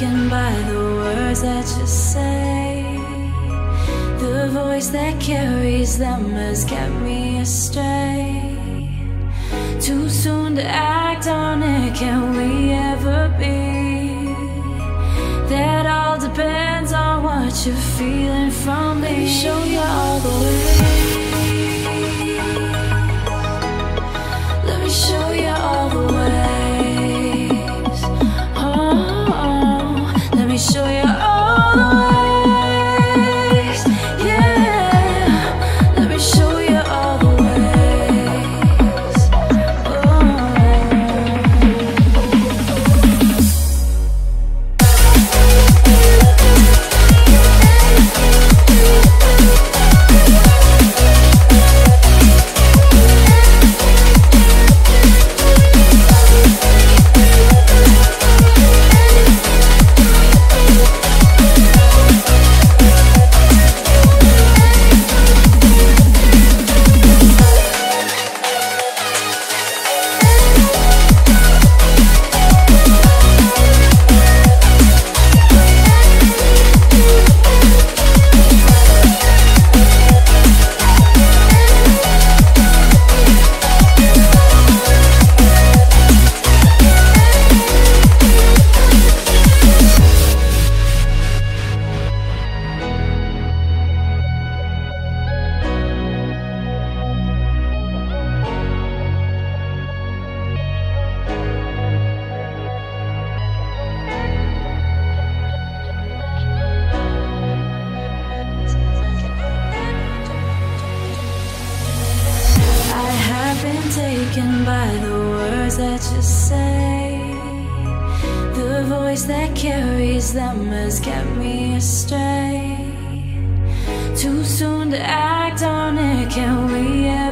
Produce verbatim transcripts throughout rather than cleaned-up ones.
taken by the words that you say. The voice that carries them has kept me astray. Too soon to act on it, can we ever be? That all depends on what you're feeling from me. Show you all the way. Let me show you all the way. Show you all the ways, yeah. Let me show you all the ways. Taken by the words that you say. The voice that carries them has kept me astray.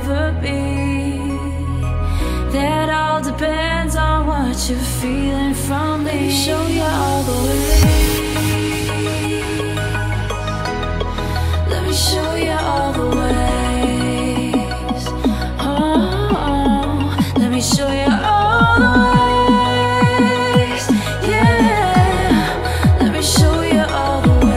Too soon to act on it, can we ever be? That all depends on what you're feeling from me. Let me show you all the way. Let me show you all the way. Let me show you all the ways, yeah. Let me show you all the ways.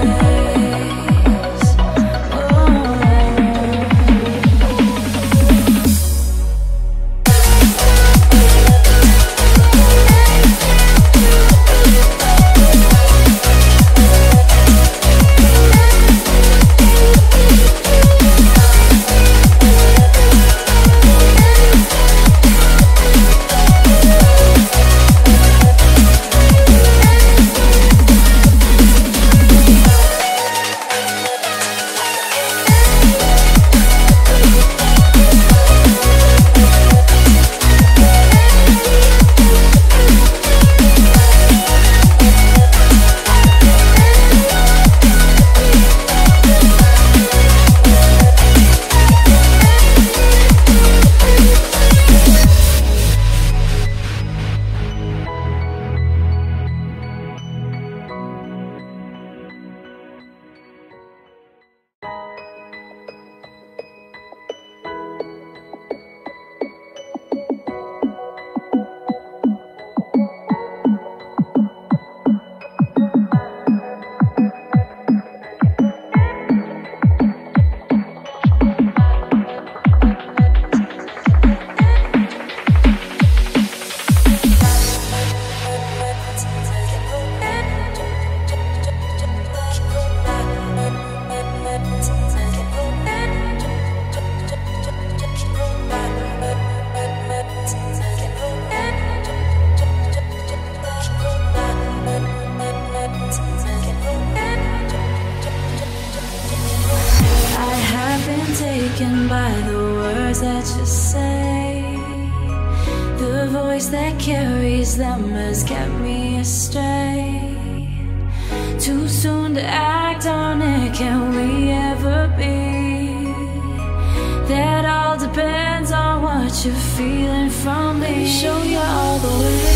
Taken by the words that you say. The voice that carries them has kept me astray. Too soon to act on it, can we ever be? That all depends on what you're feeling from me. Let me show you all the way.